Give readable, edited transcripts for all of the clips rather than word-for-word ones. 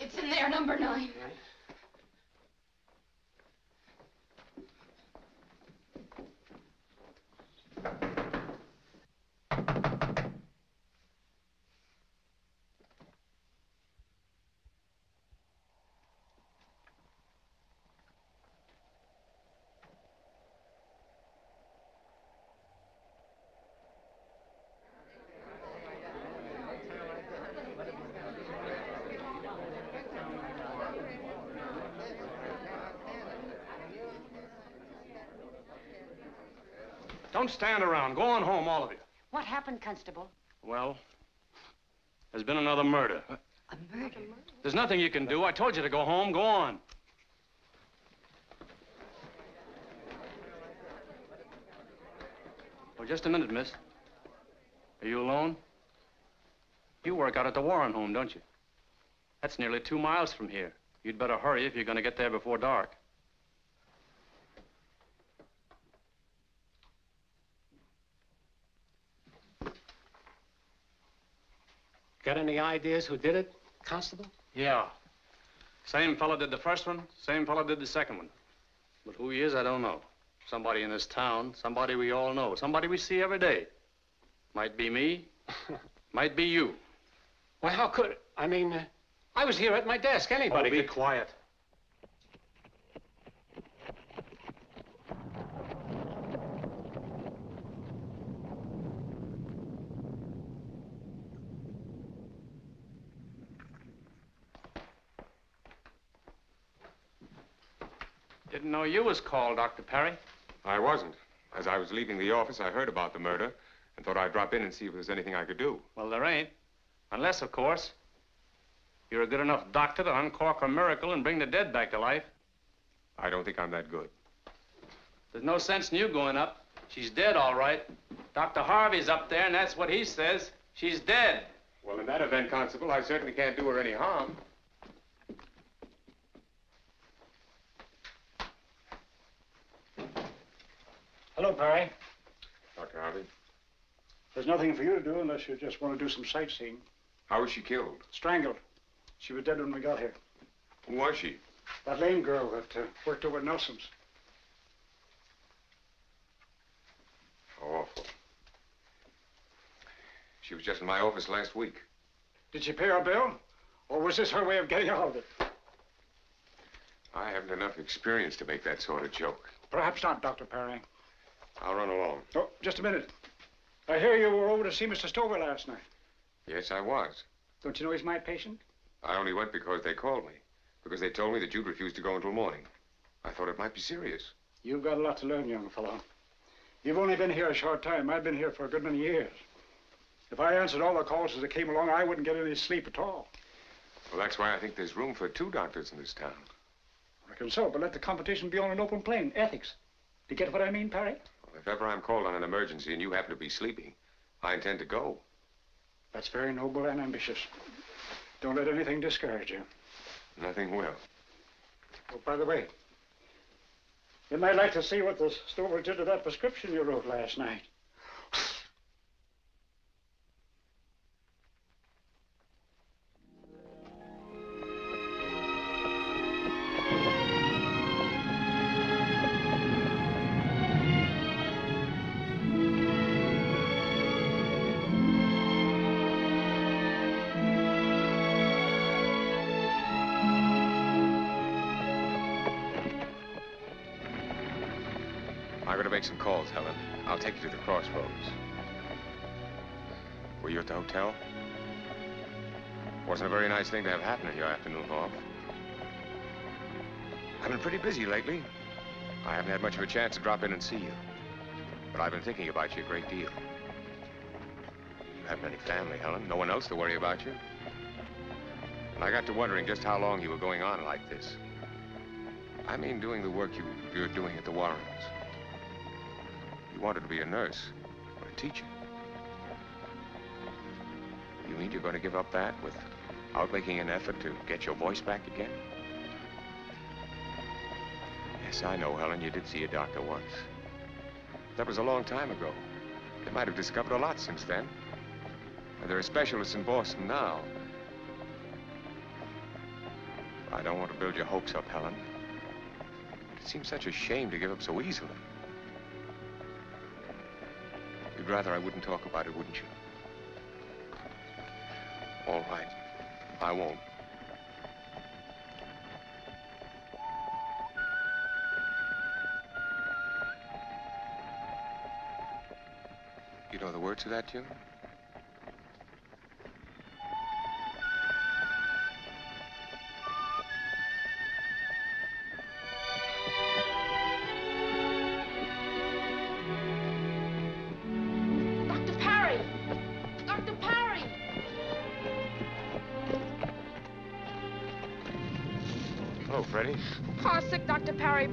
It's in there, number 9. Right. Don't stand around. Go on home, all of you. What happened, Constable? Well, there's been another murder. A murder? There's nothing you can do. I told you to go home. Go on. Well, just a minute, miss. Are you alone? You work out at the Warren home, don't you? That's nearly 2 miles from here. You'd better hurry if you're going to get there before dark. Got any ideas who did it, Constable? Yeah. Same fella did the first one, same fella did the second one. But who he is, I don't know. Somebody in this town, somebody we all know, somebody we see every day. Might be me, might be you. Why, how could, I mean, I was here at my desk, anybody could... Oh, be quiet. Didn't know you was called, Dr. Perry. I wasn't. As I was leaving the office, I heard about the murder and thought I'd drop in and see if there's anything I could do. Well, there ain't. Unless, of course, you're a good enough doctor to uncork a miracle and bring the dead back to life. I don't think I'm that good. There's no sense in you going up. She's dead, all right. Dr. Harvey's up there, and that's what he says. She's dead. Well, in that event, Constable, I certainly can't do her any harm. Hello, Perry. Dr. Harvey. There's nothing for you to do unless you just want to do some sightseeing. How was she killed? Strangled. She was dead when we got here. Who was she? That lame girl that worked over at Nelson's. Awful. She was just in my office last week. Did she pay our bill? Or was this her way of getting out of it? I haven't enough experience to make that sort of joke. Perhaps not, Dr. Perry. I'll run along. Oh, just a minute. I hear you were over to see Mr. Stover last night. Yes, I was. Don't you know he's my patient? I only went because they called me. Because they told me that you'd refuse to go until morning. I thought it might be serious. You've got a lot to learn, young fellow. You've only been here a short time. I've been here for a good many years. If I answered all the calls as they came along, I wouldn't get any sleep at all. Well, that's why I think there's room for 2 doctors in this town. I reckon so, but let the competition be on an open plane. Ethics. Do you get what I mean, Perry? Well, if ever I'm called on an emergency and you happen to be sleeping, I intend to go. That's very noble and ambitious. Don't let anything discourage you. Nothing will. Oh, by the way, you might like to see what the Stover did to that prescription you wrote last night. Some calls, Helen. I'll take you to the crossroads. Were you at the hotel? Wasn't a very nice thing to have happen in your afternoon off. I've been pretty busy lately. I haven't had much of a chance to drop in and see you. But I've been thinking about you a great deal. You haven't any family, Helen. No one else to worry about you. And I got to wondering just how long you were going on like this. I mean, doing the work you're doing at the Warrens. You wanted to be a nurse or a teacher. You mean you're going to give up that without making an effort to get your voice back again? Yes, I know, Helen, you did see a doctor once. That was a long time ago. They might have discovered a lot since then. And there are specialists in Boston now. I don't want to build your hopes up, Helen. It seems such a shame to give up so easily. You'd rather I wouldn't talk about it, wouldn't you? All right, I won't. You know the words to that tune?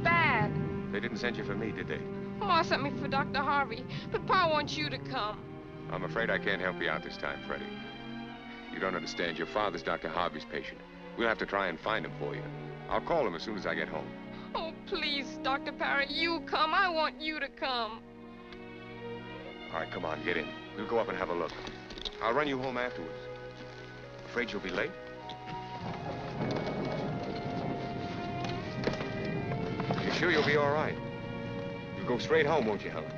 Bad. They didn't send you for me, did they? Ma sent me for Dr. Harvey, but Pa wants you to come. I'm afraid I can't help you out this time, Freddie. You don't understand. Your father's Dr. Harvey's patient. We'll have to try and find him for you. I'll call him as soon as I get home. Oh, please, Dr. Parry, you come. I want you to come. All right, come on, get in. We'll go up and have a look. I'll run you home afterwards. Afraid you'll be late? Sure, you'll be all right. You'll go straight home, won't you, Helen?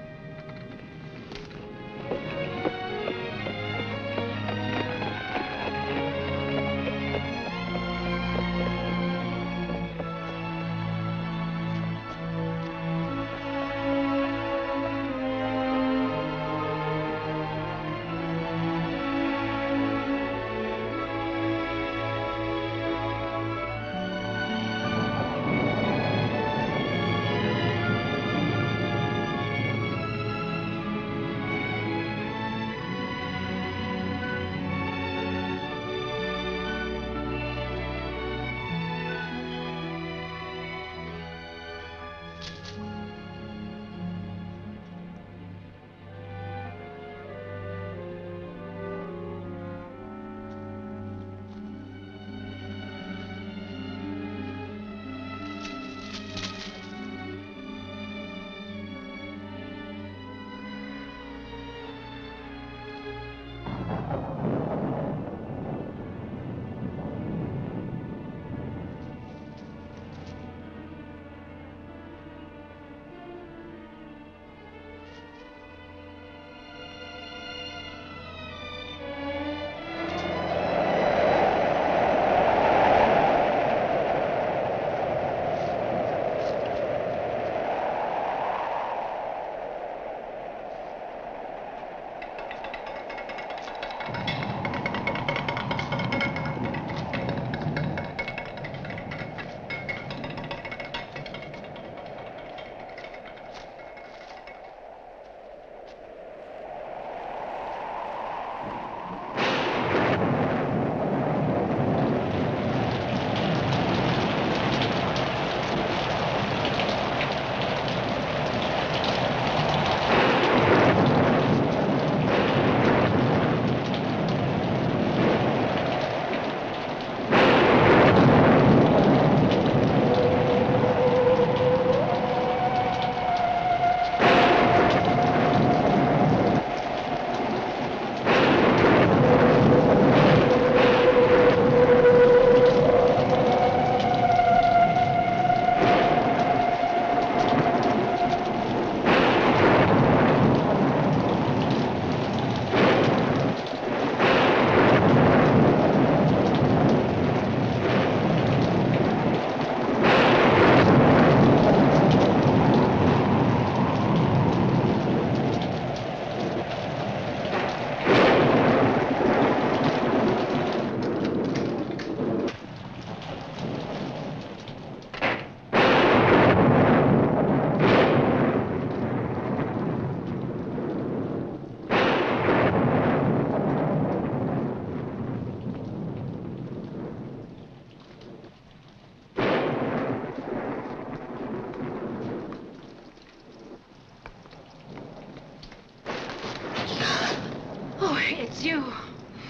It's you.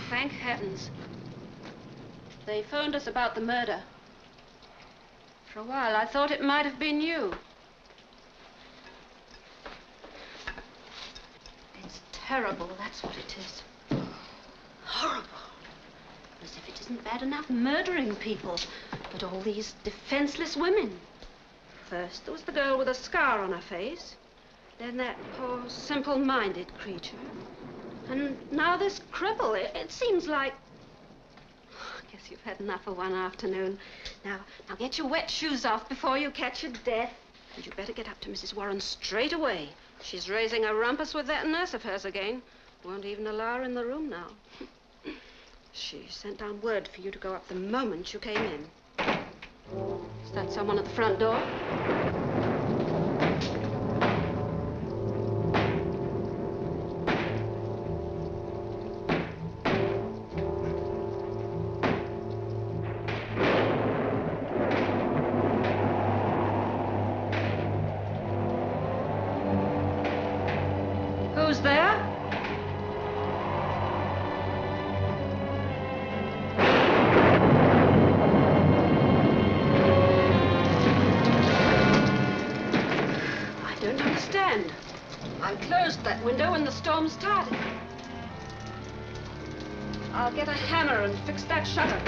Thank heavens. They phoned us about the murder. For a while, I thought it might have been you. It's terrible, that's what it is. Horrible. As if it isn't bad enough murdering people, but all these defenseless women. First, there was the girl with a scar on her face. Then that poor, simple-minded creature. And now this cripple. It seems like... Oh, I guess you've had enough for one afternoon. Now get your wet shoes off before you catch your death. And you'd better get up to Mrs. Warren straight away. She's raising a rumpus with that nurse of hers again. Won't even allow her in the room now. She sent down word for you to go up the moment you came in. Is that someone at the front door? Who's there? I don't understand. I closed that window when the storm started. I'll get a hammer and fix that shutter.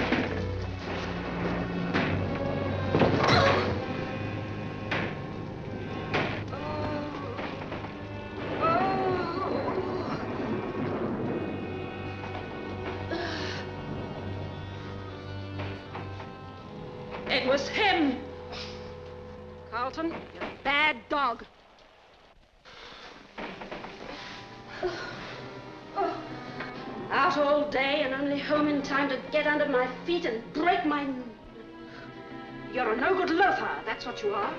It was him! Carlton, you're a bad dog. Out all day and only home in time to get under my feet and break my... You're a no-good loafer, that's what you are.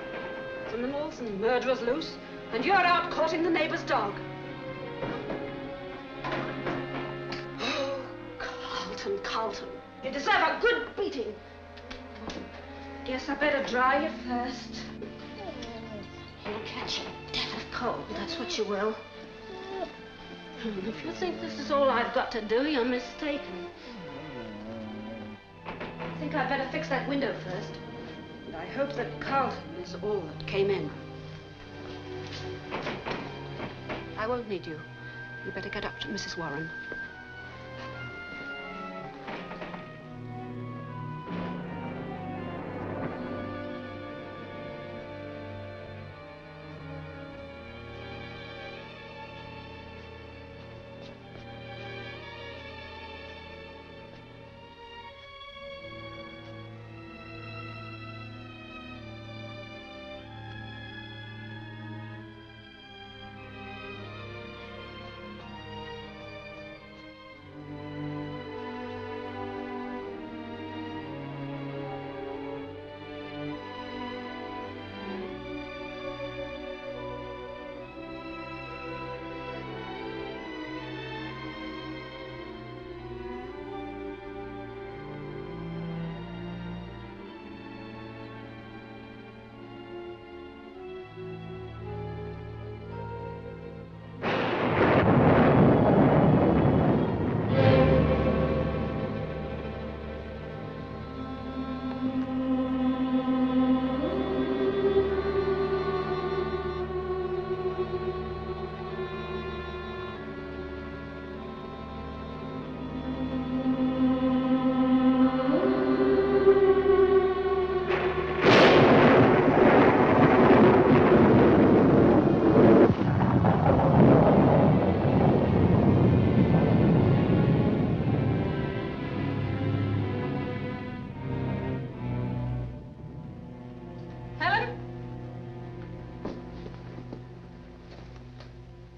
Criminals and murderers loose, and you're out courting the neighbor's dog. Oh, Carlton, Carlton, you deserve a good beating. Guess I better dry you first. You'll catch a death of cold, that's what you will. If you think this is all I've got to do, you're mistaken. I think I'd better fix that window first. And I hope that Carlton is all that came in. I won't need you. You better get up to Mrs. Warren.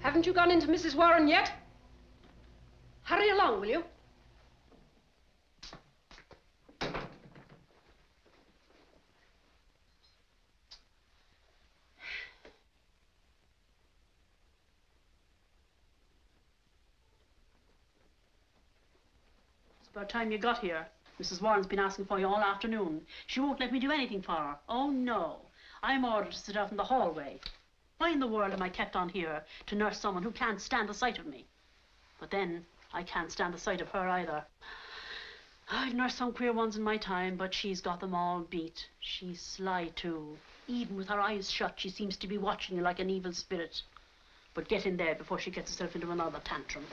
Haven't you gone into Mrs. Warren yet? Hurry along, will you? It's about time you got here. Mrs. Warren's been asking for you all afternoon. She won't let me do anything for her. Oh, no. I'm ordered to sit out in the hallway. Why in the world am I kept on here to nurse someone who can't stand the sight of me? But then, I can't stand the sight of her either. I've nursed some queer ones in my time, but she's got them all beat. She's sly, too. Even with her eyes shut, she seems to be watching you like an evil spirit. But get in there before she gets herself into another tantrum.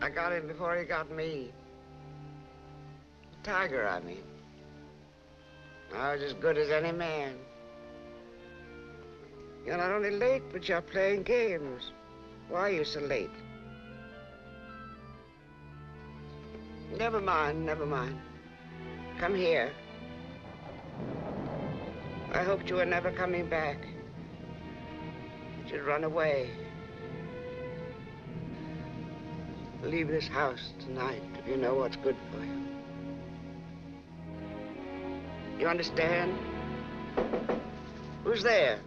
I got him before he got me. Tiger, I mean. I was as good as any man. You're not only late, but you're playing games. Why are you so late? Never mind, never mind. Come here. I hoped you were never coming back. That you'd run away. Leave this house tonight if you know what's good for you. You understand? Who's there?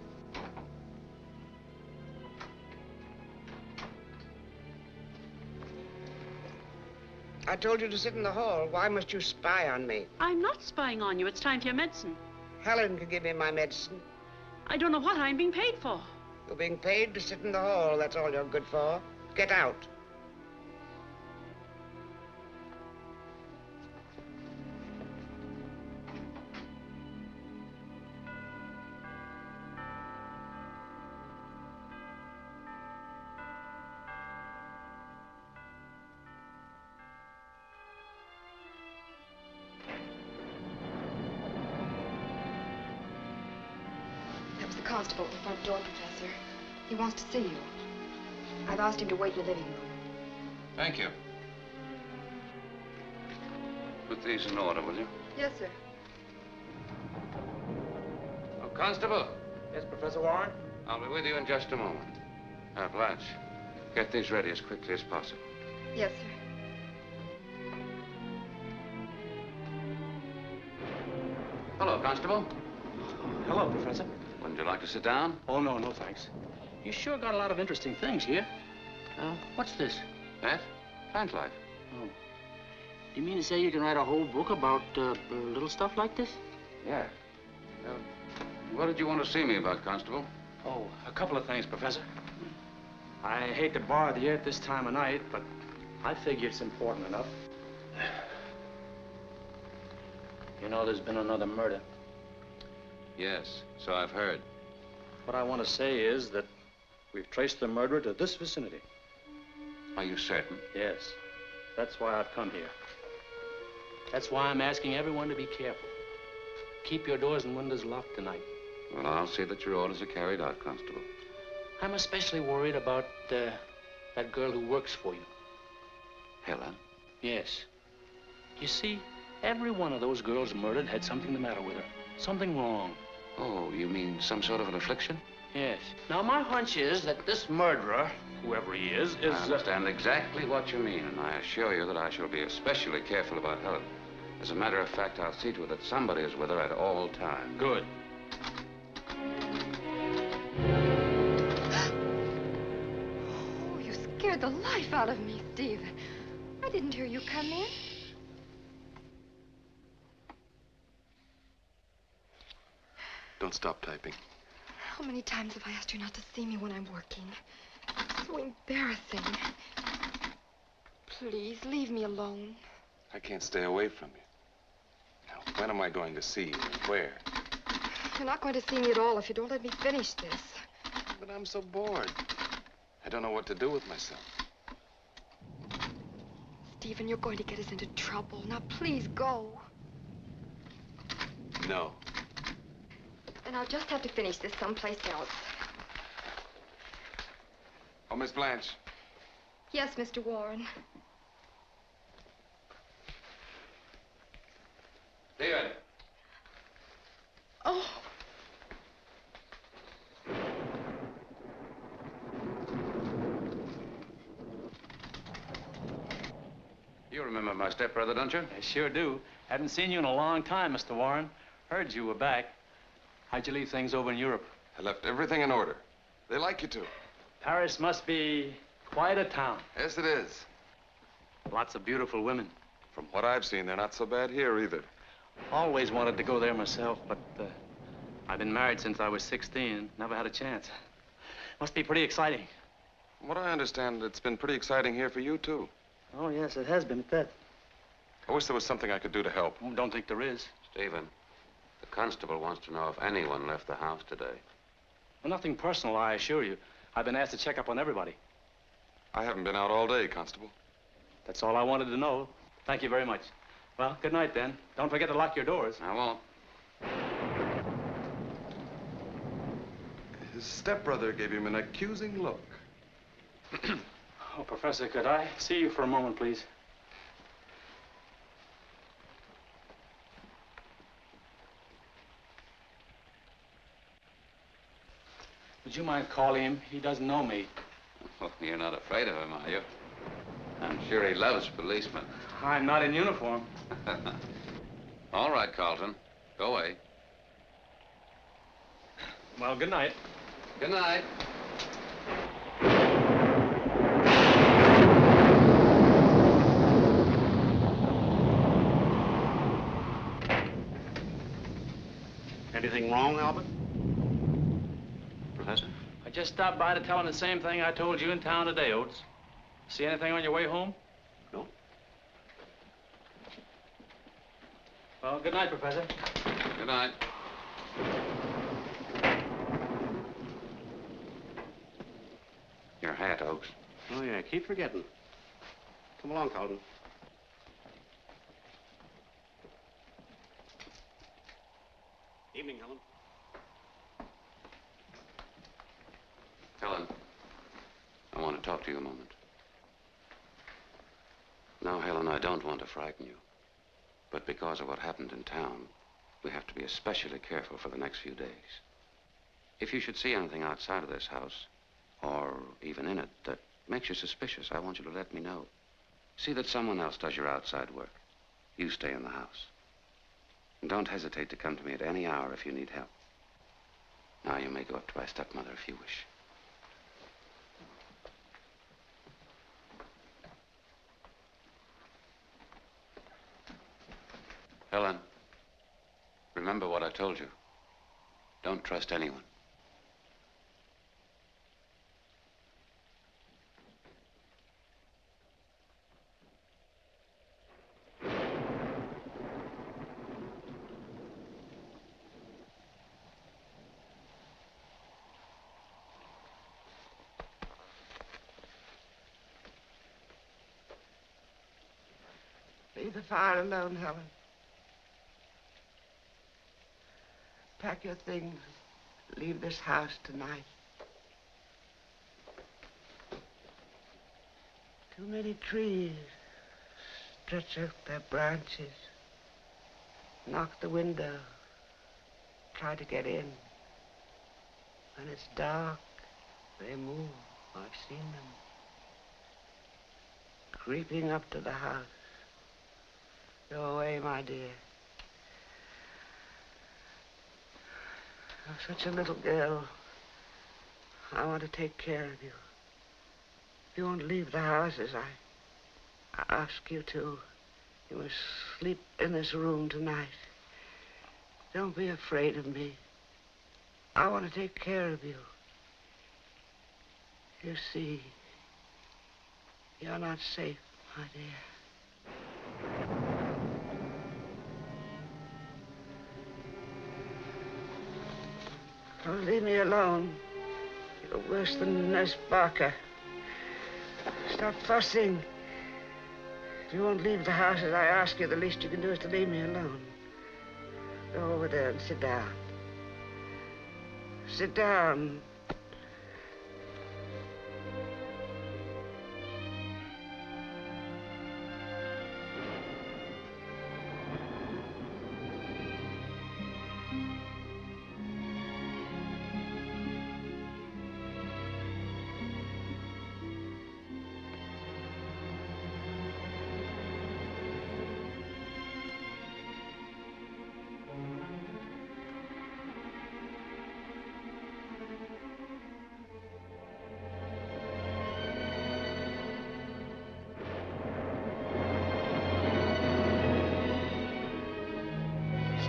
I told you to sit in the hall. Why must you spy on me? I'm not spying on you. It's time for your medicine. Helen can give me my medicine. I don't know what I'm being paid for. You're being paid to sit in the hall. That's all you're good for. Get out. Constable at the front door, Professor. He wants to see you. I've asked him to wait in the living room. Thank you. Put these in order, will you? Yes, sir. Oh, Constable. Yes, Professor Warren? I'll be with you in just a moment. Now, Blanche, get these ready as quickly as possible. Yes, sir. Hello, Constable. Hello, Professor. Wouldn't you like to sit down? Oh, no, no, thanks. You sure got a lot of interesting things here. What's this? That? Plant life. Oh. You mean to say you can write a whole book about little stuff like this? Yeah. What did you want to see me about, Constable? Oh, a couple of things, Professor. I hate to bother you at this time of night, but I figure it's important enough. You know, there's been another murder. Yes, so I've heard. What I want to say is that we've traced the murderer to this vicinity. Are you certain? Yes. That's why I've come here. That's why I'm asking everyone to be careful. Keep your doors and windows locked tonight. Well, I'll see that your orders are carried out, Constable. I'm especially worried about that girl who works for you. Helen? Yes. You see, every one of those girls murdered had something the matter with her. Something wrong. Oh, you mean some sort of an affliction? Yes. Now, my hunch is that this murderer, whoever he is... I understand exactly what you mean, and I assure you that I shall be especially careful about Helen. As a matter of fact, I'll see to it that somebody is with her at all times. Good. Oh, you scared the life out of me, Steve. I didn't hear you come in. Don't stop typing. How many times have I asked you not to see me when I'm working? It's so embarrassing. Please, leave me alone. I can't stay away from you. Now, when am I going to see you and where? You're not going to see me at all if you don't let me finish this. But I'm so bored. I don't know what to do with myself. Stephen, you're going to get us into trouble. Now, please go. No. Then I'll just have to finish this someplace else. Oh, Miss Blanche. Yes, Mr. Warren. David. Oh. You remember my stepbrother, don't you? I sure do. Haven't seen you in a long time, Mr. Warren. Heard you were back. How'd you leave things over in Europe? I left everything in order. They like you to. Paris must be quite a town. Yes, it is. Lots of beautiful women. From what I've seen, they're not so bad here either. Always wanted to go there myself, but I've been married since I was 16. Never had a chance. Must be pretty exciting. From what I understand, it's been pretty exciting here for you, too. Oh, yes, it has been at that. I wish there was something I could do to help. Oh, don't think there is. Stephen, the constable wants to know if anyone left the house today. Well, nothing personal, I assure you. I've been asked to check up on everybody. I haven't been out all day, Constable. That's all I wanted to know. Thank you very much. Well, good night, then. Don't forget to lock your doors. I won't. His stepbrother gave him an accusing look. Oh, Professor, could I see you for a moment, please? Would you mind calling him? He doesn't know me. Well, you're not afraid of him, are you? I'm sure he loves policemen. I'm not in uniform. All right, Carlton. Go away. Well, good night. Good night. Anything wrong, Albert? Professor? I just stopped by to tell him the same thing I told you in town today, Oates. See anything on your way home? No. Well, good night, Professor. Good night. Your hat, Oaks. Oh, yeah, I keep forgetting. Come along, Carlton. Evening, Helen. Helen, I want to talk to you a moment. Now, Helen, I don't want to frighten you. But because of what happened in town, we have to be especially careful for the next few days. If you should see anything outside of this house, or even in it, that makes you suspicious, I want you to let me know. See that someone else does your outside work. You stay in the house. And don't hesitate to come to me at any hour if you need help. Now, you may go up to my stepmother if you wish. Helen, remember what I told you. Don't trust anyone. Leave the fire alone, Helen. Pack your things. Leave this house tonight. Too many trees stretch out their branches, knock the window, try to get in. When it's dark, they move. I've seen them. Creeping up to the house. Go away, my dear. You're such a little girl. I want to take care of you. If you won't leave the house, as I ask you to, you must sleep in this room tonight. Don't be afraid of me. I want to take care of you. You see, you're not safe, my dear. Oh, leave me alone. You're worse than Nurse Barker. Stop fussing. If you won't leave the house as I ask you, the least you can do is to leave me alone. Go over there and sit down. Sit down.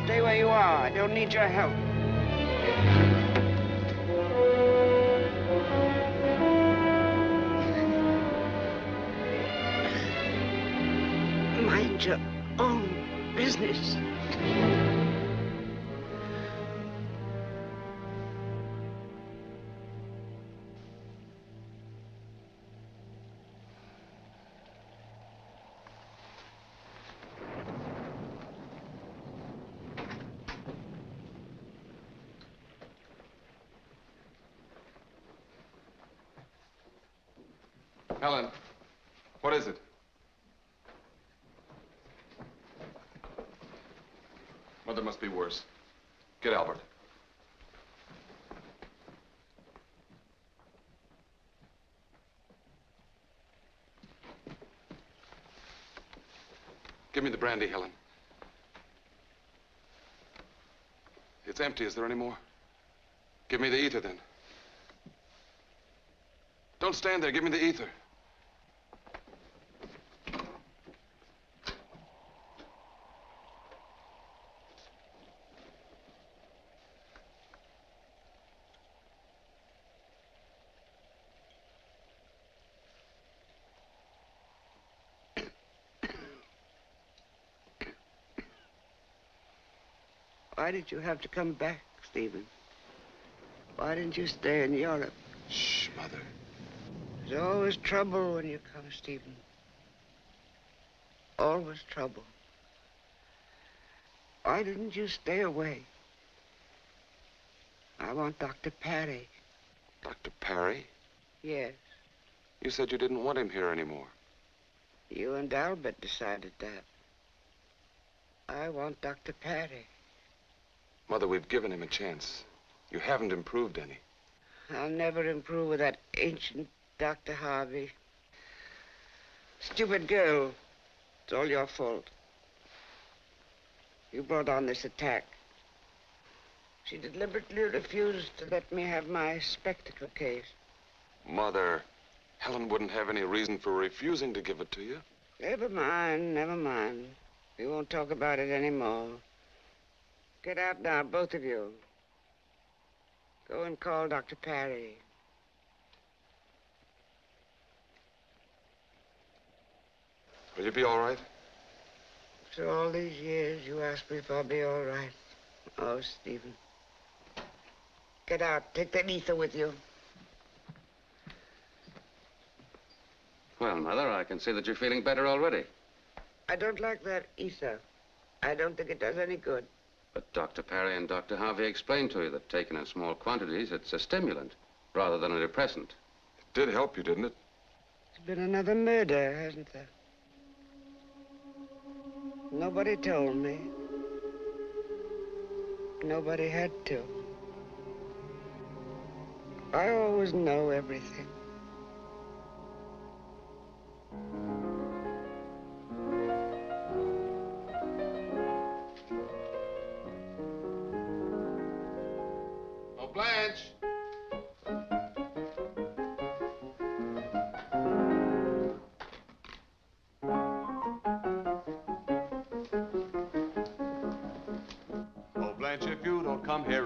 Stay where you are. I don't need your help. Mind your own business. Helen, what is it? Mother must be worse. Get Albert. Give me the brandy, Helen. It's empty. Is there any more? Give me the ether, then. Don't stand there. Give me the ether. Why did you have to come back, Stephen? Why didn't you stay in Europe? Shh, Mother. There's always trouble when you come, Stephen. Always trouble. Why didn't you stay away? I want Dr. Parry. Dr. Parry? Yes. You said you didn't want him here anymore. You and Albert decided that. I want Dr. Parry. Mother, we've given him a chance. You haven't improved any. I'll never improve with that ancient Dr. Harvey. Stupid girl. It's all your fault. You brought on this attack. She deliberately refused to let me have my spectacle case. Mother, Helen wouldn't have any reason for refusing to give it to you. Never mind, never mind. We won't talk about it anymore. Get out now, both of you. Go and call Dr. Parry. Will you be all right? After all these years, you asked me if I'll be all right. Oh, Stephen. Get out. Take that ether with you. Well, Mother, I can see that you're feeling better already. I don't like that ether. I don't think it does any good. But Dr. Parry and Dr. Harvey explained to you that taken in small quantities, it's a stimulant rather than a depressant. It did help you, didn't it? There's been another murder, hasn't there? Nobody told me. Nobody had to. I always know everything.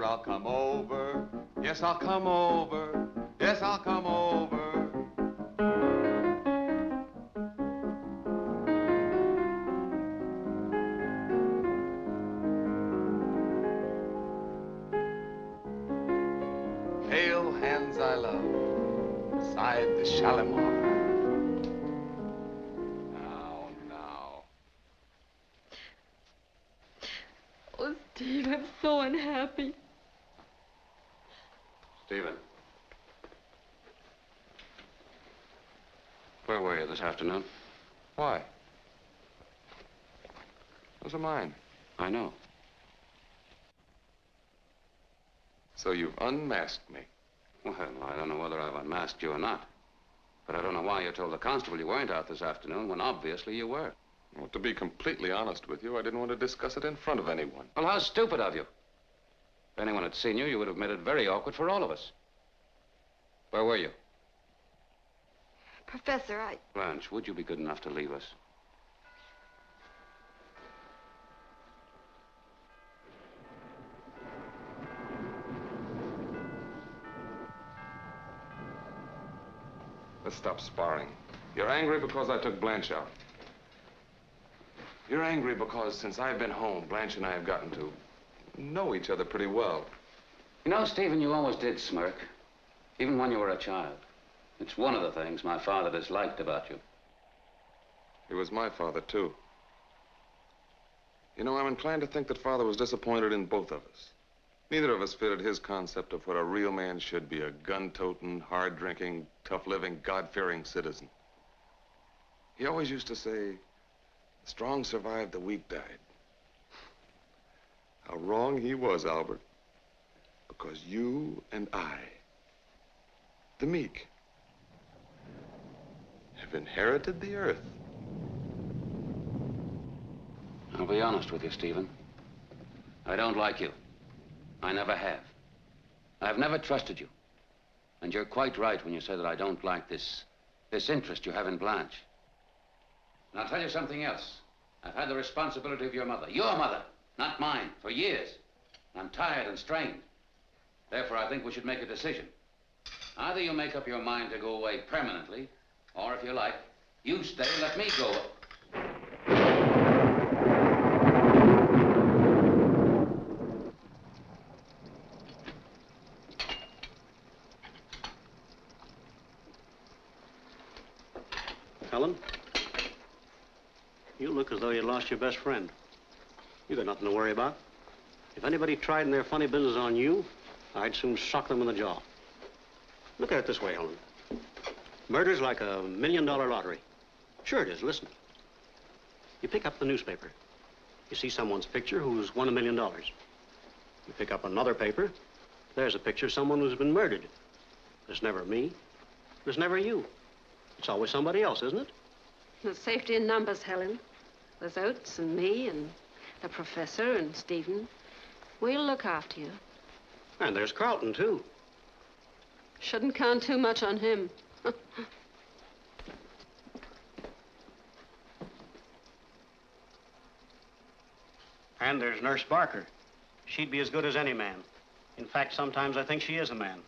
I'll come over. Yes, I'll come over. Yes, I'll come over. inside the Shalimar. Now. Oh, Steve, I'm so unhappy. Stephen. Where were you this afternoon? Why? Those are mine. I know. So you've unmasked me. Well, I don't know whether I've unmasked you or not. But I don't know why you told the constable you weren't out this afternoon when obviously you were. Well, to be completely honest with you, I didn't want to discuss it in front of anyone. Well, how stupid of you. If anyone had seen you, you would have made it very awkward for all of us. Where were you? Professor, I... Blanche, would you be good enough to leave us? Let's stop sparring. You're angry because I took Blanche out. You're angry because since I've been home, Blanche and I have gotten to know each other pretty well. You know, Stephen, you always did smirk, even when you were a child. It's one of the things my father disliked about you. He was my father, too. You know, I'm inclined to think that Father was disappointed in both of us. Neither of us fitted his concept of what a real man should be, a gun-toting, hard-drinking, tough-living, God-fearing citizen. He always used to say, the strong survived, the weak died. How wrong he was, Albert, because you and I, the meek, have inherited the earth. I'll be honest with you, Stephen. I don't like you. I never have. I've never trusted you. And you're quite right when you say that I don't like this interest you have in Blanche. And I'll tell you something else. I've had the responsibility of your mother, not mine, for years. I'm tired and strained. Therefore, I think we should make a decision. Either you make up your mind to go away permanently, or if you like, you stay and let me go. Helen, you look as though you lost your best friend. You got nothing to worry about. If anybody tried in their funny business on you, I'd soon sock them in the jaw. Look at it this way, Helen. Murder's like a $1 million lottery. Sure it is, listen. You pick up the newspaper. You see someone's picture who's won $1 million. You pick up another paper. There's a picture of someone who's been murdered. There's never me. There's never you. It's always somebody else, isn't it? There's safety in numbers, Helen. There's Oates and me and the professor and Stephen. We'll look after you. And there's Carlton, too. Shouldn't count too much on him. And there's Nurse Barker. She'd be as good as any man. In fact, sometimes I think she is a man.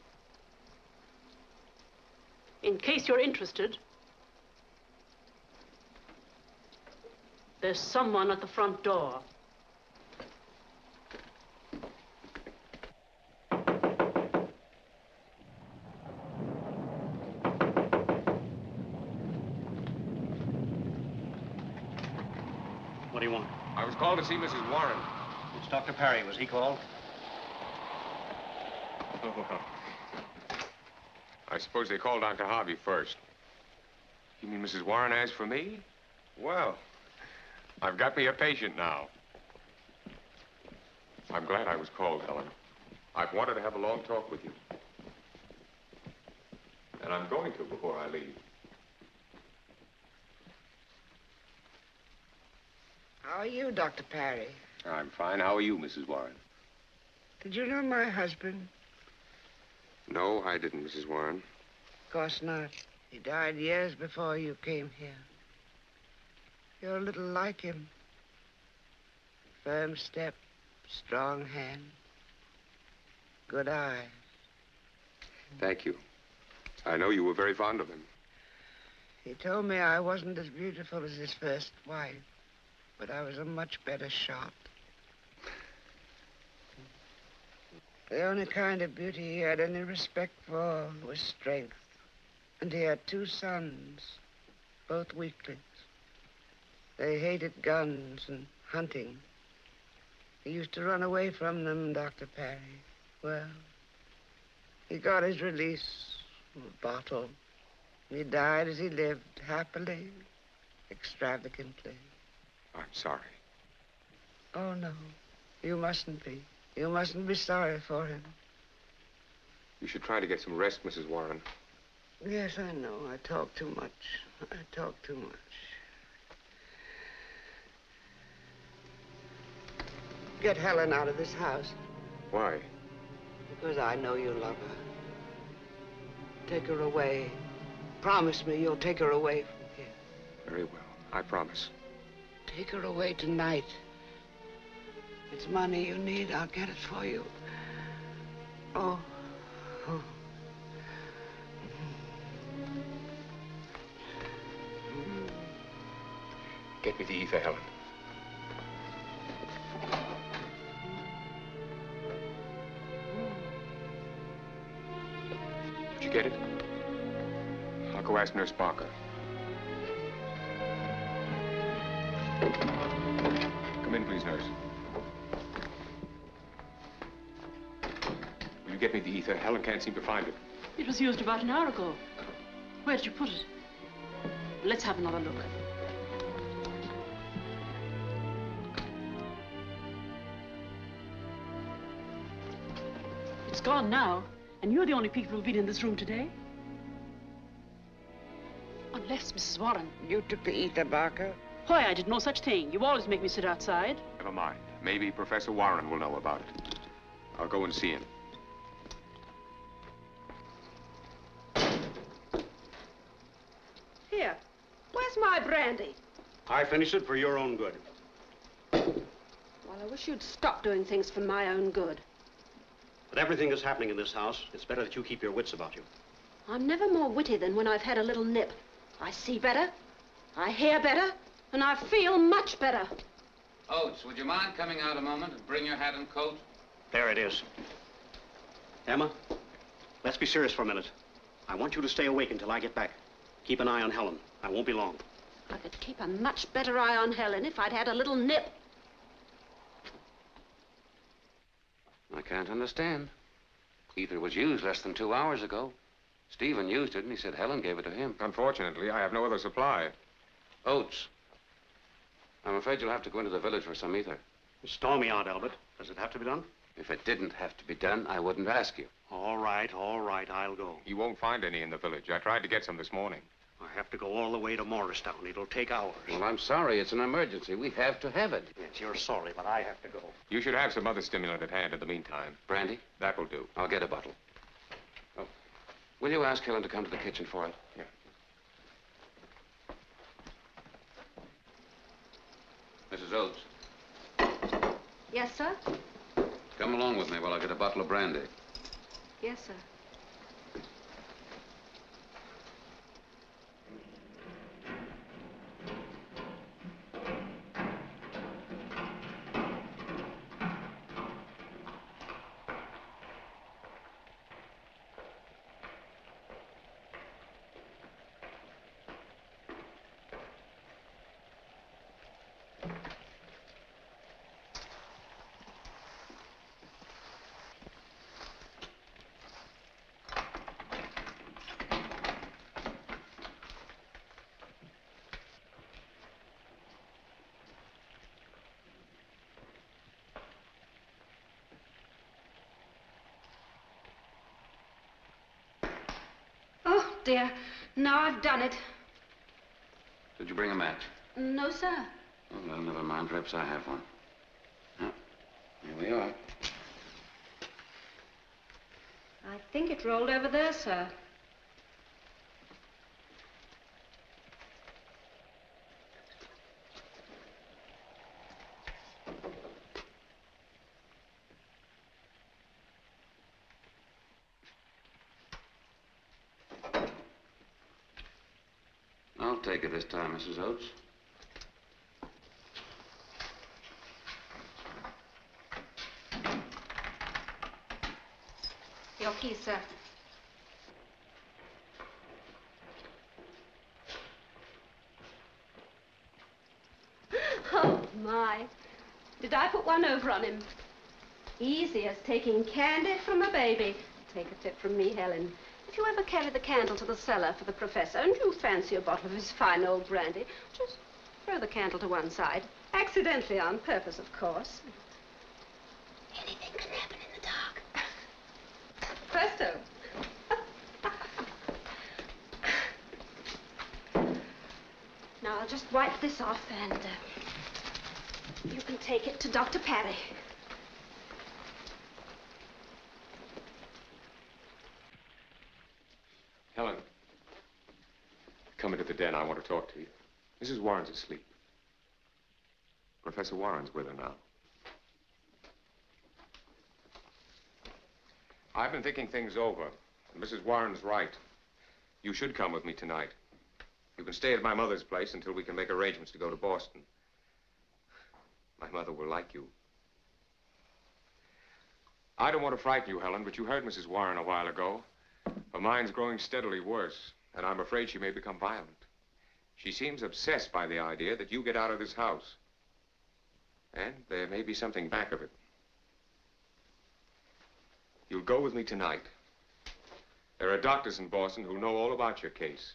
In case you're interested, there's someone at the front door. What do you want? I was called to see Mrs. Warren. It's Dr. Perry. Was he called? Oh. I suppose they called Dr. Harvey first. You mean Mrs. Warren asked for me? Well, I've got me a patient now. I'm glad I was called, Helen. I've wanted to have a long talk with you. And I'm going to before I leave. How are you, Dr. Perry? I'm fine. How are you, Mrs. Warren? Did you know my husband? No, I didn't, Mrs. Warren. Of course not. He died years before you came here. You're a little like him. Firm step, strong hand, good eyes. Thank you. I know you were very fond of him. He told me I wasn't as beautiful as his first wife, but I was a much better shot. The only kind of beauty he had any respect for was strength. And he had two sons, both weaklings. They hated guns and hunting. He used to run away from them, Dr. Parry. Well, he got his release from a bottle. He died as he lived, happily, extravagantly. I'm sorry. Oh, no. You mustn't be. You mustn't be sorry for him. You should try to get some rest, Mrs. Warren. Yes, I know. I talk too much. I talk too much. Get Helen out of this house. Why? Because I know you love her. Take her away. Promise me you'll take her away from here. Very well. I promise. Take her away tonight. It's money you need. I'll get it for you. Oh. Oh. Get me the ether, Helen. Did you get it? I'll go ask Nurse Barker. Come in, please, Nurse. Will you get me the ether? Helen can't seem to find it. It was used about an hour ago. Where did you put it? Let's have another look. It's gone now, and you're the only people who've been in this room today. Unless, Mrs. Warren... You took the ether, Barker? Why, I did no such thing. You always make me sit outside. Never mind. Maybe Professor Warren will know about it. I'll go and see him. Here, where's my brandy? I finished it for your own good. Well, I wish you'd stop doing things for my own good. With everything that's happening in this house, it's better that you keep your wits about you. I'm never more witty than when I've had a little nip. I see better, I hear better, and I feel much better. Oates, would you mind coming out a moment and bring your hat and coat? There it is. Emma, let's be serious for a minute. I want you to stay awake until I get back. Keep an eye on Helen. I won't be long. I could keep a much better eye on Helen if I'd had a little nip. I can't understand. Ether was used less than 2 hours ago. Stephen used it, and he said Helen gave it to him. Unfortunately, I have no other supply. Oates, I'm afraid you'll have to go into the village for some ether. Stall me out, Albert. Does it have to be done? If it didn't have to be done, I wouldn't ask you. All right, I'll go. You won't find any in the village. I tried to get some this morning. I have to go all the way to Morristown. It'll take hours. Well, I'm sorry. It's an emergency. We have to have it. Yes, you're sorry, but I have to go. You should have some other stimulant at hand in the meantime. Brandy? That will do. I'll get a bottle. Oh. Will you ask Helen to come to the kitchen for it? Yeah. Mrs. Oates. Yes, sir? Come along with me while I get a bottle of brandy. Yes, sir. Dear, now I've done it. Did you bring a match? No, sir. Oh, well, never mind. Perhaps I have one. Huh. Here we are. I think it rolled over there, sir. Take it this time, Mrs. Oates. Your key, sir. My, did I put one over on him? Easy as taking candy from a baby. Take a tip from me, Helen. If you ever carry the candle to the cellar for the professor and you fancy a bottle of his fine old brandy, just throw the candle to one side. Accidentally, on purpose, of course. Anything can happen in the dark. Presto. Now, I'll just wipe this off and you can take it to Dr. Parry. Helen, come into the den. I want to talk to you. Mrs. Warren's asleep. Professor Warren's with her now. I've been thinking things over, and Mrs. Warren's right. You should come with me tonight. You can stay at my mother's place until we can make arrangements to go to Boston. My mother will like you. I don't want to frighten you, Helen, but you heard Mrs. Warren a while ago. Her mind's growing steadily worse, and I'm afraid she may become violent. She seems obsessed by the idea that you get out of this house. And there may be something back of it. You'll go with me tonight. There are doctors in Boston who know all about your case.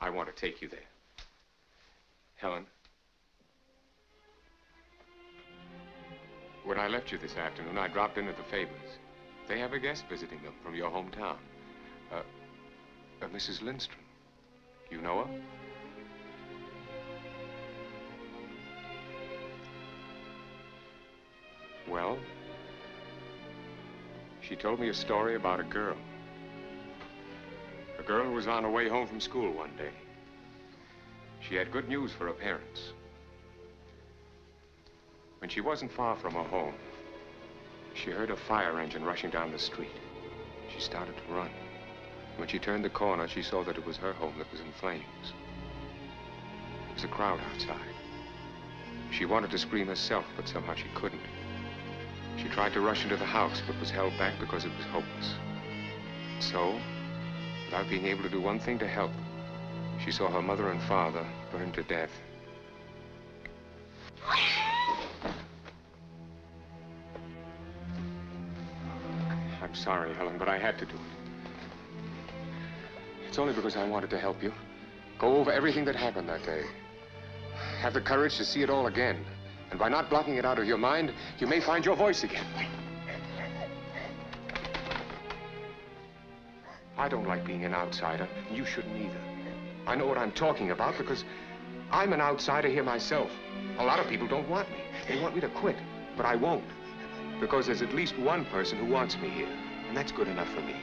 I want to take you there. Helen, when I left you this afternoon, I dropped in at the Fabers. They have a guest visiting them from your hometown. Mrs. Lindstrom. You know her? Well, she told me a story about a girl. The girl was on her way home from school one day. She had good news for her parents. When she wasn't far from her home, she heard a fire engine rushing down the street. She started to run. When she turned the corner, she saw that it was her home that was in flames. There was a crowd outside. She wanted to scream herself, but somehow she couldn't. She tried to rush into the house, but was held back because it was hopeless. So, without being able to do one thing to help, she saw her mother and father burned to death. I'm sorry, Helen, but I had to do it. It's only because I wanted to help you. Go over everything that happened that day. Have the courage to see it all again. And by not blocking it out of your mind, you may find your voice again. I don't like being an outsider, and you shouldn't either. I know what I'm talking about because I'm an outsider here myself. A lot of people don't want me. They want me to quit, but I won't. Because there's at least one person who wants me here, and that's good enough for me.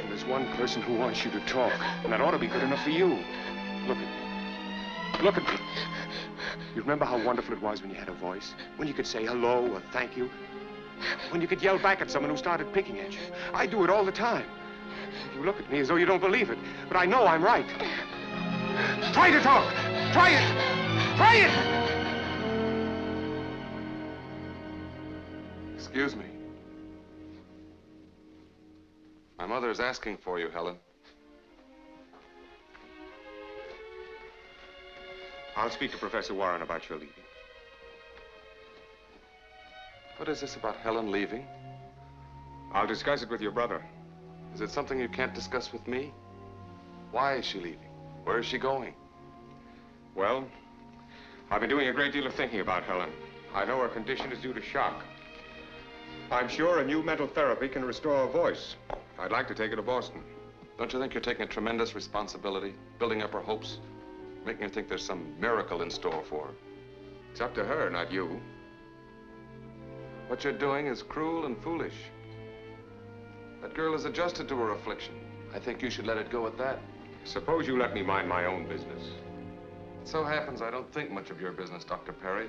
And there's one person who wants you to talk, and that ought to be good enough for you. Look at me. Look at me. You remember how wonderful it was when you had a voice? When you could say hello or thank you? When you could yell back at someone who started picking at you? I do it all the time. You look at me as though you don't believe it, but I know I'm right. Try to talk. Try it. Try it. Excuse me. My mother is asking for you, Helen. I'll speak to Professor Warren about your leaving. What is this about Helen leaving? I'll discuss it with your brother. Is it something you can't discuss with me? Why is she leaving? Where is she going? Well, I've been doing a great deal of thinking about Helen. I know her condition is due to shock. I'm sure a new mental therapy can restore her voice. I'd like to take her to Boston. Don't you think you're taking a tremendous responsibility, building up her hopes, making her think there's some miracle in store for her? It's up to her, not you. What you're doing is cruel and foolish. That girl is adjusted to her affliction. I think you should let it go at that. Suppose you let me mind my own business. It so happens I don't think much of your business, Dr. Parry.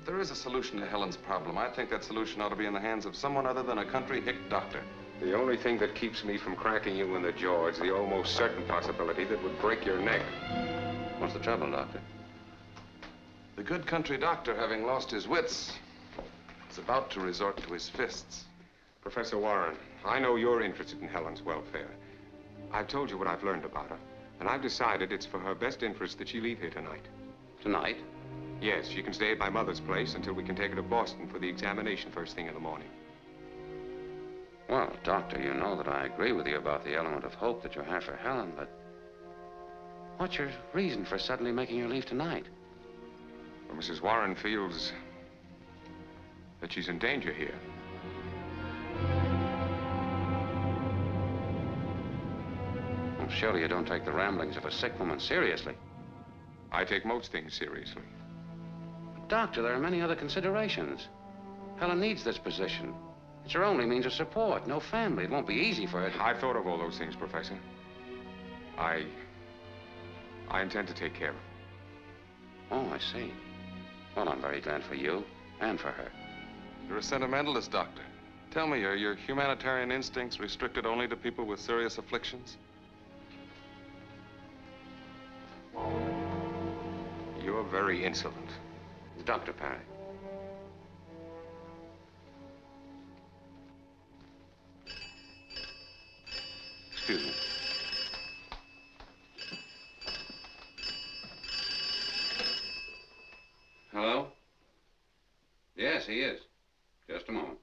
If there is a solution to Helen's problem, I think that solution ought to be in the hands of someone other than a country hick doctor. The only thing that keeps me from cracking you in the jaw is the almost certain possibility that would break your neck. What's the trouble, Doctor? The good country doctor, having lost his wits, is about to resort to his fists. Professor Warren, I know you're interested in Helen's welfare. I've told you what I've learned about her, and I've decided it's for her best interest that she leave here tonight. Tonight? Yes, she can stay at my mother's place until we can take her to Boston for the examination first thing in the morning. Well, Doctor, you know that I agree with you about the element of hope that you have for Helen, but what's your reason for suddenly making her leave tonight? Well, Mrs. Warren feels that she's in danger here. Well, surely you don't take the ramblings of a sick woman seriously. I take most things seriously. But Doctor, there are many other considerations. Helen needs this position. It's her only means of support. No family. It won't be easy for her to... I've thought of all those things, Professor. I intend to take care of her. Oh, I see. Well, I'm very glad for you and for her. You're a sentimentalist, Doctor. Tell me, are your humanitarian instincts restricted only to people with serious afflictions? You're very insolent. Dr. Parry. Excuse me. Hello? Yes, he is. Just a moment.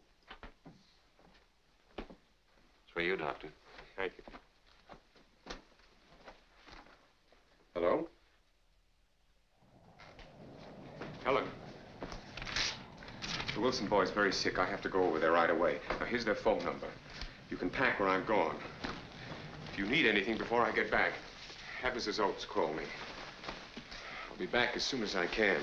It's for you, Doctor. Thank you. Hello? Helen. The Wilson boy's very sick. I have to go over there right away. Now, here's their phone number. You can pack where I'm gone. If you need anything before I get back, have Mrs. Oates call me. I'll be back as soon as I can.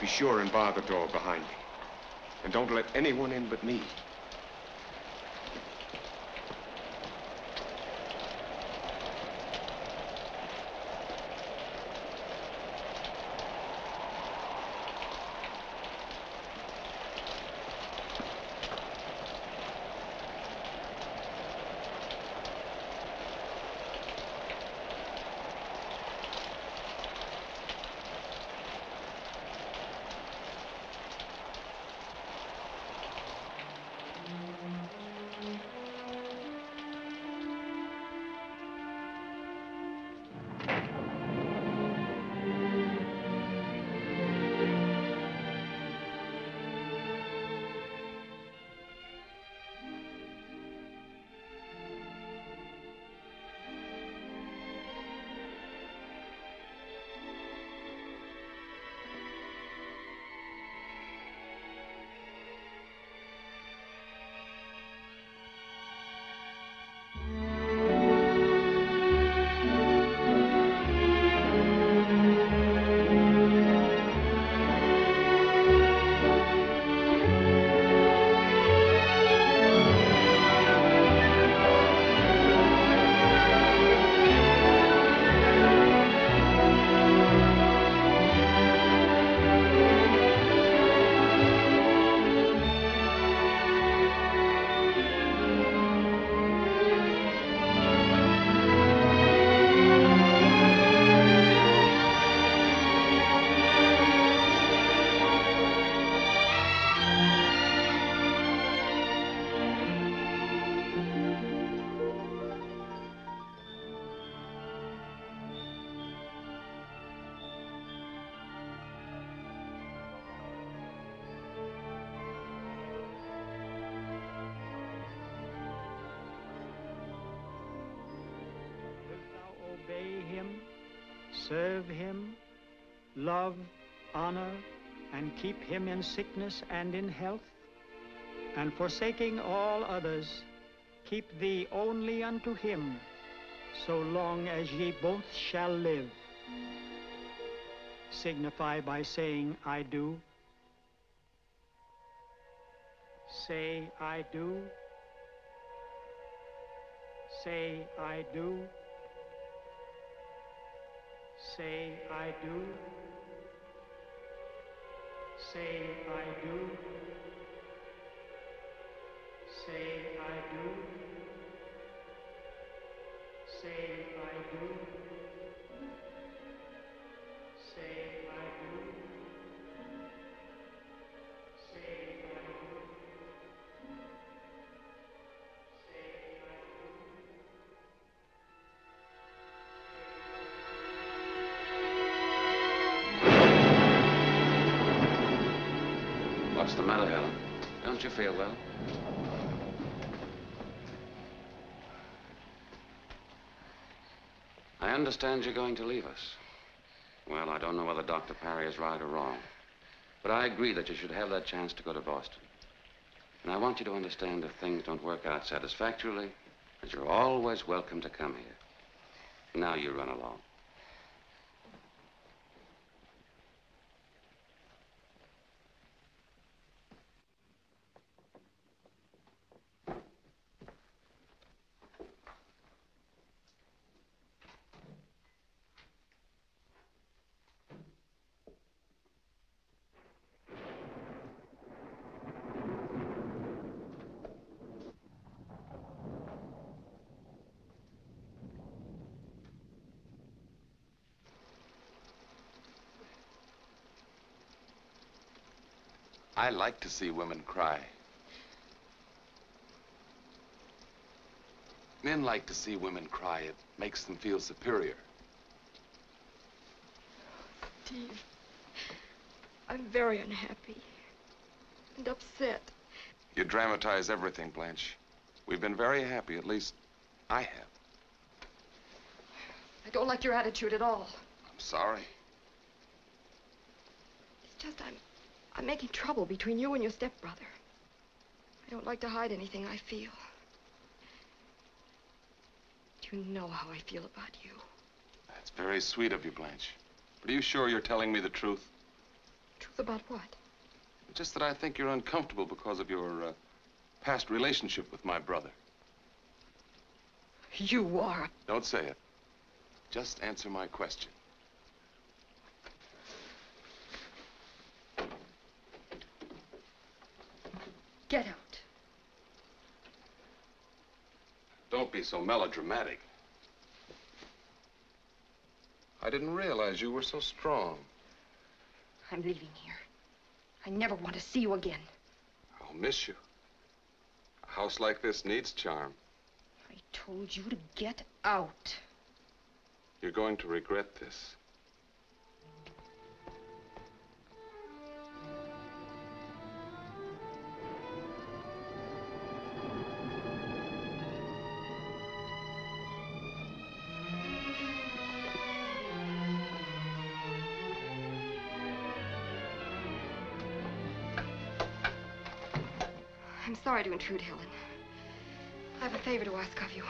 Be sure and bar the door behind you. And don't let anyone in but me. Serve him, love, honor, and keep him in sickness and in health, and forsaking all others, keep thee only unto him, so long as ye both shall live. Signify by saying, I do. Say, I do. Say, I do. Say, I do. Say, I do. Say, I do. Say, I do. Say, I do. Say, I do. Say, I do. What's the matter, Helen? Don't you feel well? I understand you're going to leave us. Well, I don't know whether Dr. Parry is right or wrong, but I agree that you should have that chance to go to Boston. And I want you to understand if things don't work out satisfactorily, that you're always welcome to come here. Now you run along. I like to see women cry. Men like to see women cry. It makes them feel superior. Oh, Steve, I'm very unhappy and upset. You dramatize everything, Blanche. We've been very happy, at least I have. I don't like your attitude at all. I'm sorry. It's just I'm making trouble between you and your stepbrother. I don't like to hide anything I feel. You know how I feel about you. That's very sweet of you, Blanche. But are you sure you're telling me the truth? Truth about what? Just that I think you're uncomfortable because of your past relationship with my brother. You are. Don't say it. Just answer my question. Get out. Don't be so melodramatic. I didn't realize you were so strong. I'm leaving here. I never want to see you again. I'll miss you. A house like this needs charm. I told you to get out. You're going to regret this. Sorry to intrude, Helen. I have a favor to ask of you.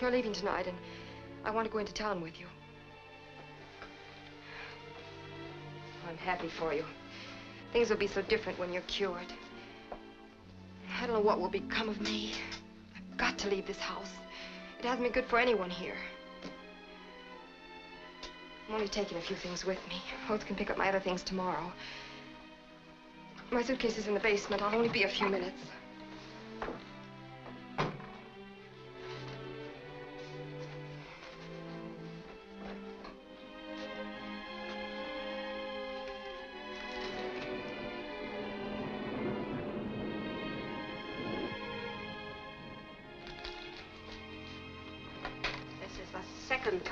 You're leaving tonight, and I want to go into town with you. I'm happy for you. Things will be so different when you're cured. I don't know what will become of me. I've got to leave this house. It hasn't been good for anyone here. I'm only taking a few things with me. Hoth can pick up my other things tomorrow. My suitcase is in the basement. I'll only be a few minutes.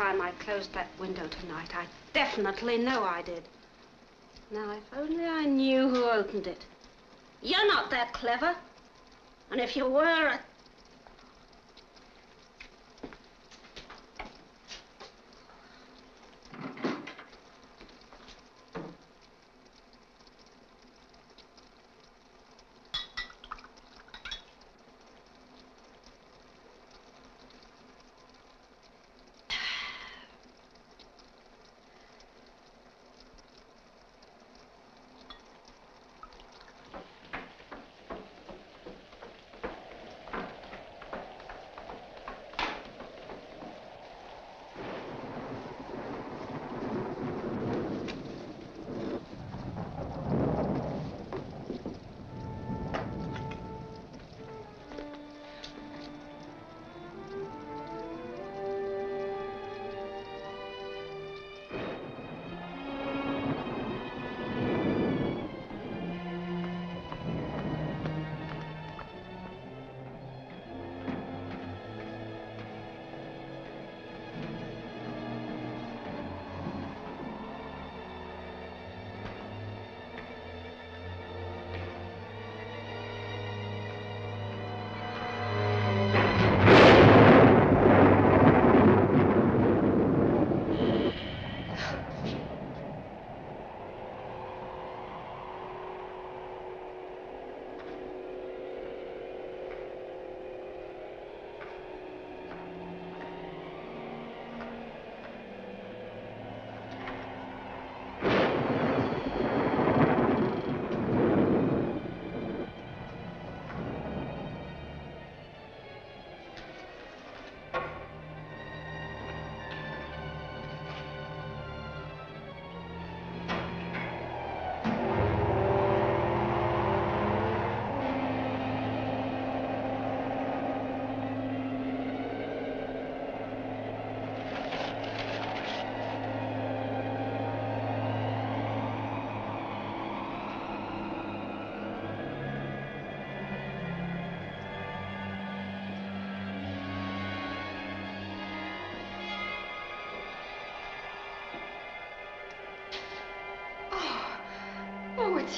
I closed that window tonight. I definitely know I did. Now, if only I knew who opened it. You're not that clever. And if you were,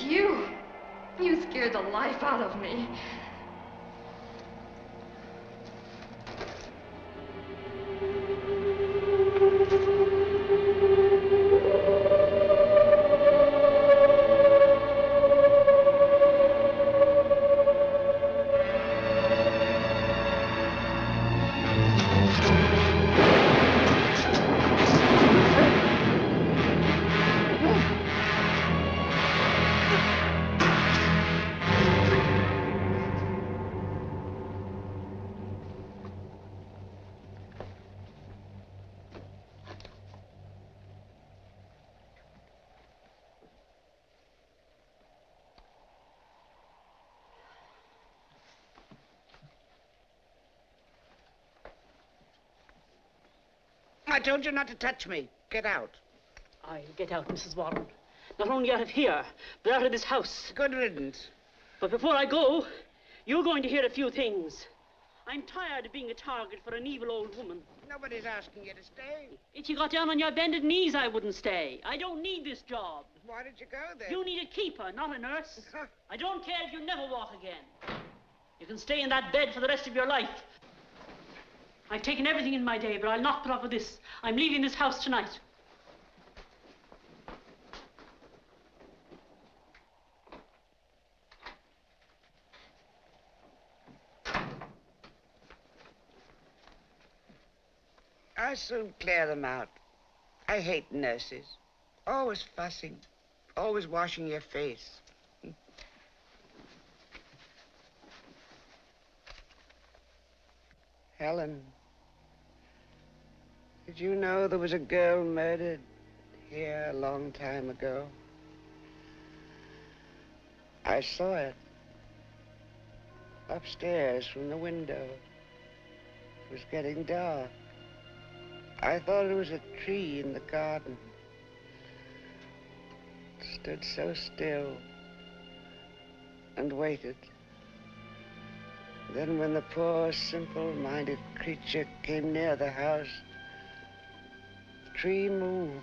was you. You scared the life out of me. I told you not to touch me. Get out. I'll get out, Mrs. Warren. Not only out of here, but out of this house. Good riddance. But before I go, you're going to hear a few things. I'm tired of being a target for an evil old woman. Nobody's asking you to stay. If you got down on your bended knees, I wouldn't stay. I don't need this job. Why did you go there? You need a keeper, not a nurse. I don't care if you never walk again. You can stay in that bed for the rest of your life. I've taken everything in my day, but I'll not put up with this. I'm leaving this house tonight. I'll soon clear them out. I hate nurses. Always fussing, always washing your face. Helen. Did you know there was a girl murdered here a long time ago? I saw it upstairs from the window. It was getting dark. I thought it was a tree in the garden. It stood so still and waited. Then when the poor, simple-minded creature came near the house, the tree moved,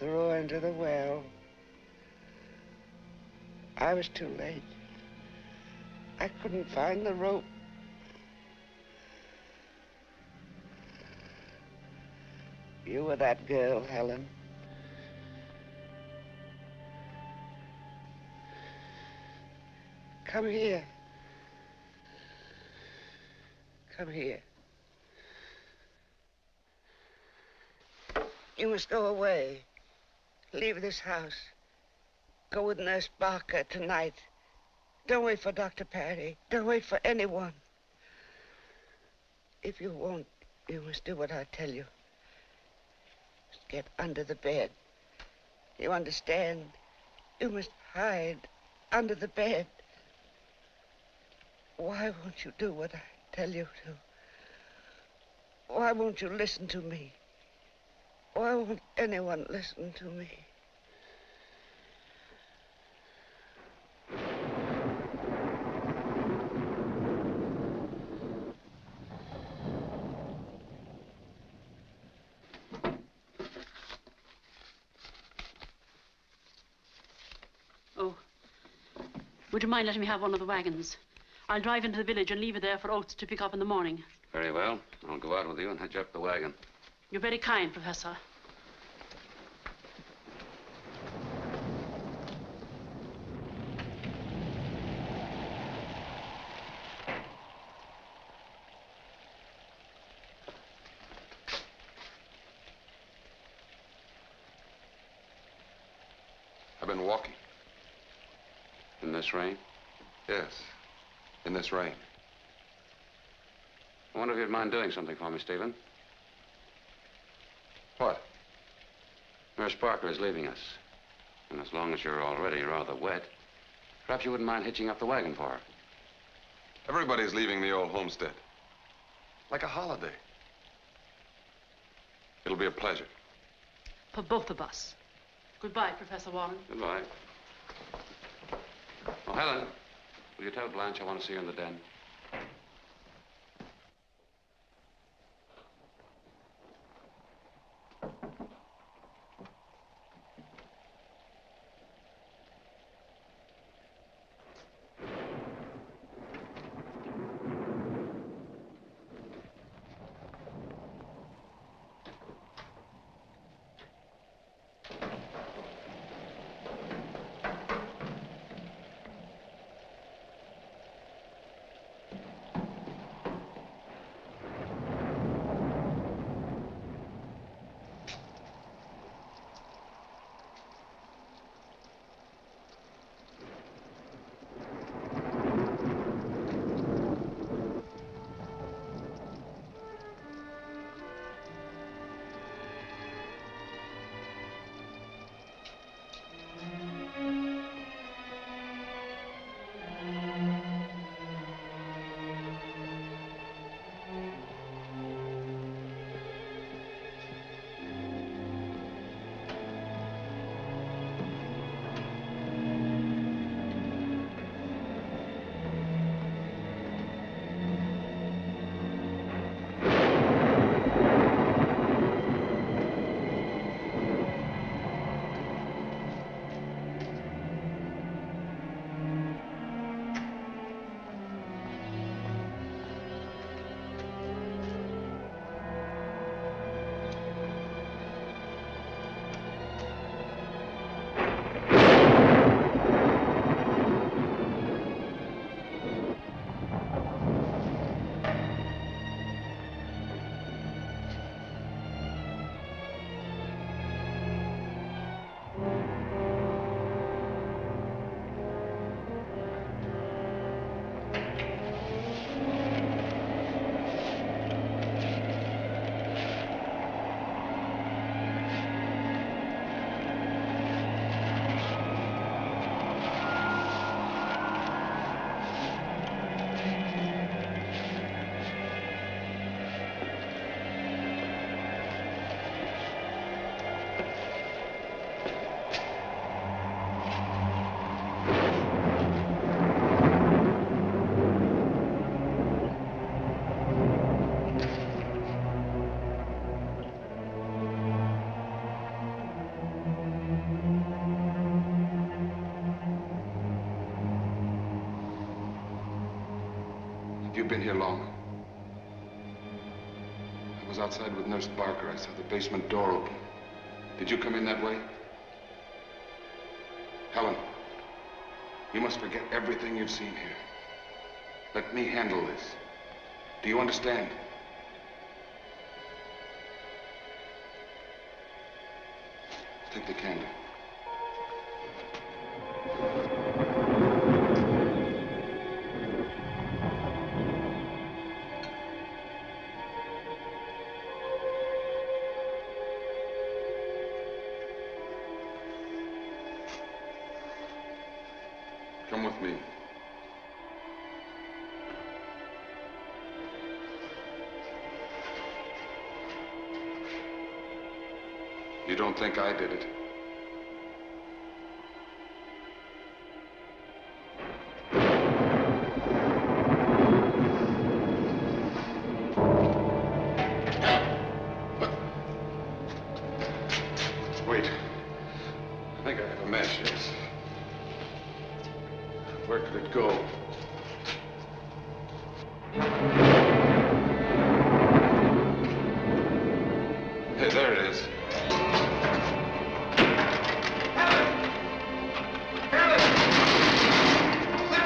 threw into the well. I was too late. I couldn't find the rope. You were that girl, Helen. Come here. Come here. You must go away. Leave this house. Go with Nurse Barker tonight. Don't wait for Dr. Parry. Don't wait for anyone. If you won't, you must do what I tell you. Just get under the bed. You understand? You must hide under the bed. Why won't you do what I tell you to? Why won't you listen to me? Why won't anyone listen to me? Oh, would you mind letting me have one of the wagons? I'll drive into the village and leave it there for Oates to pick up in the morning. Very well. I'll go out with you and hitch up the wagon. You're very kind, Professor. I've been walking. In this rain? Yes, in this rain. I wonder if you'd mind doing something for me, Stephen. What? Nurse Barker is leaving us. And as long as you're already rather wet, perhaps you wouldn't mind hitching up the wagon for her. Everybody's leaving the old homestead. Like a holiday. It'll be a pleasure. For both of us. Goodbye, Professor Warren. Goodbye. Oh, Helen, will you tell Blanche I want to see her in the den? you've been here long. I was outside with Nurse Barker. I saw the basement door open. Did you come in that way? Helen, you must forget everything you've seen here. Let me handle this. Do you understand? Take the candle. Come with me. You don't think I did it? Wait. I think I have a match, yes. Where could it go? Hey, there it is. What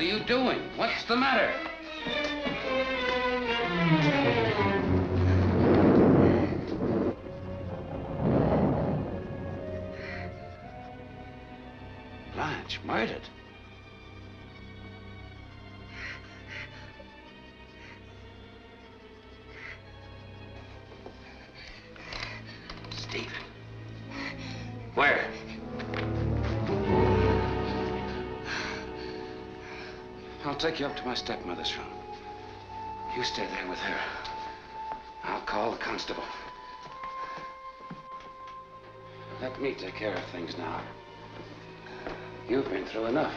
are you doing? What's the matter? Blanche murdered. Stephen. Where? I'll take you up to my stepmother's room. You stay there with her. I'll call the constable. Let me take care of things now. You've been through enough.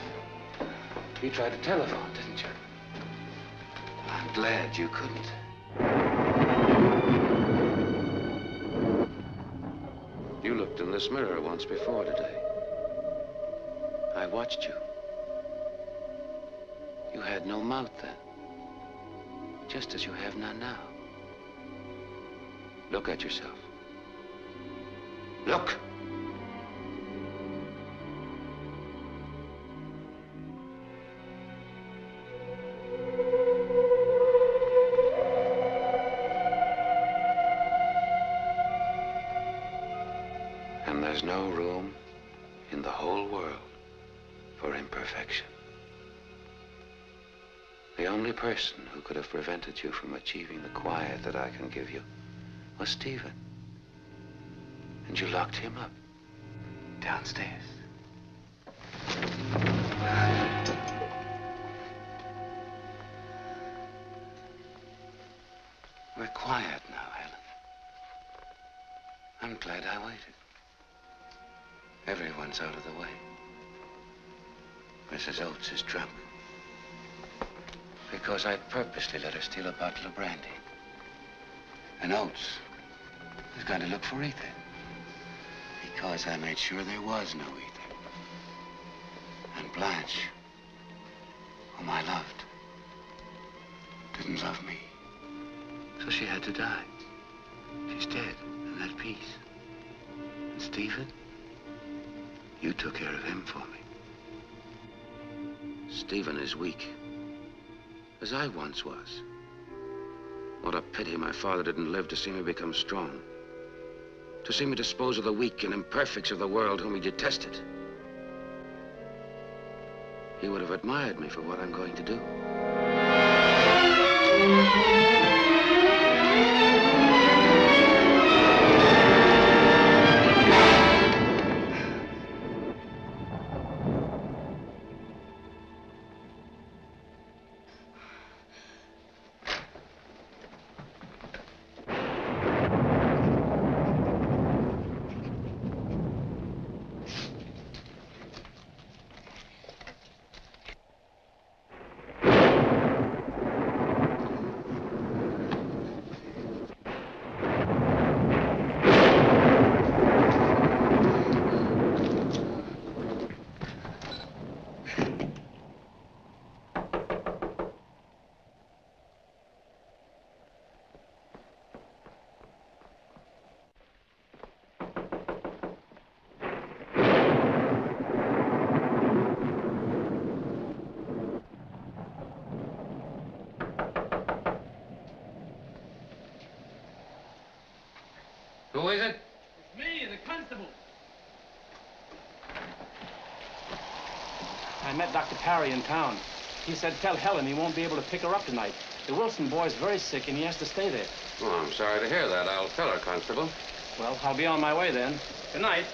You tried to telephone, didn't you? I'm glad you couldn't. You looked in this mirror once before today. I watched you. You had no mouth then, just as you have none now. Look at yourself. Look! And there's no room in the whole world for imperfection. The only person who could have prevented you from achieving the quiet that I can give you was Stephen. And you locked him up downstairs. We're quiet now, Helen. I'm glad I waited. Everyone's out of the way. Mrs. Oates is drunk. Because I purposely let her steal a bottle of brandy. And Oates was going to look for ether. Because I made sure there was no ether. And Blanche, whom I loved, didn't love me. So she had to die. She's dead, and at peace. And Stephen, you took care of him for me. Stephen is weak, as I once was. What a pity my father didn't live to see me become strong. To see me dispose of the weak and imperfects of the world whom he detested. He would have admired me for what I'm going to do. Who is it? It's me and the constable. I met Dr. Parry in town. He said, tell Helen he won't be able to pick her up tonight. The Wilson boy's very sick and he has to stay there. Oh, I'm sorry to hear that. I'll tell her, Constable. Well, I'll be on my way then. Good night.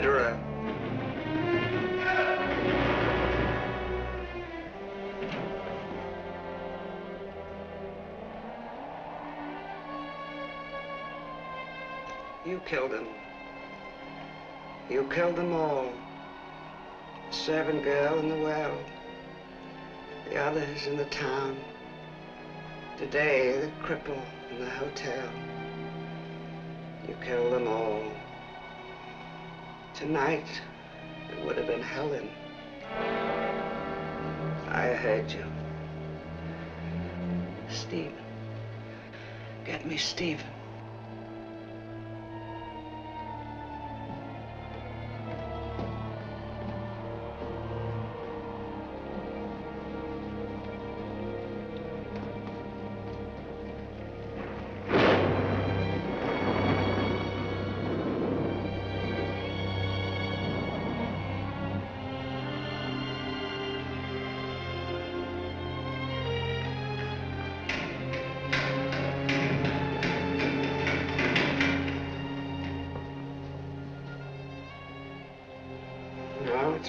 murderer. You killed him. You killed them all. The servant girl in the well, the others in the town, today the cripple in the hotel. You killed them all. Tonight, it would have been Helen. I heard you. Stephen. Get me Stephen.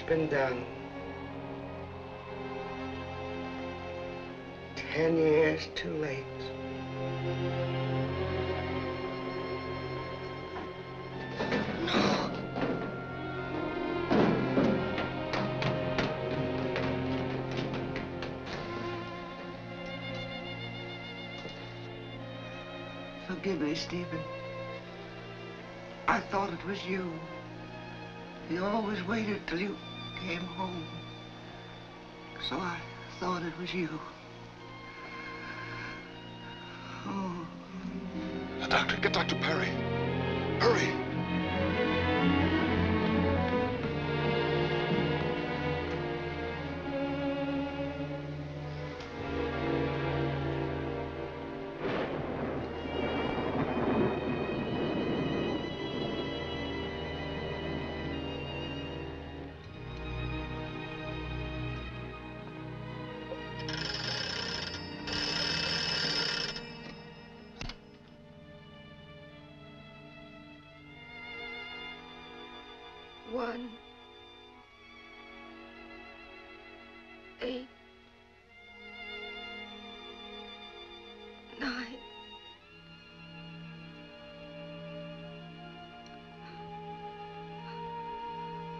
Been done. 10 years too late. No. Forgive me, Stephen. I thought it was you. You always waited till you came home, so I thought it was you. Oh. The doctor, get Dr. Perry. Hurry.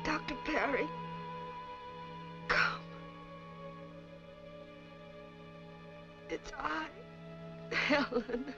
Dr. Perry, come. It's I, Helen.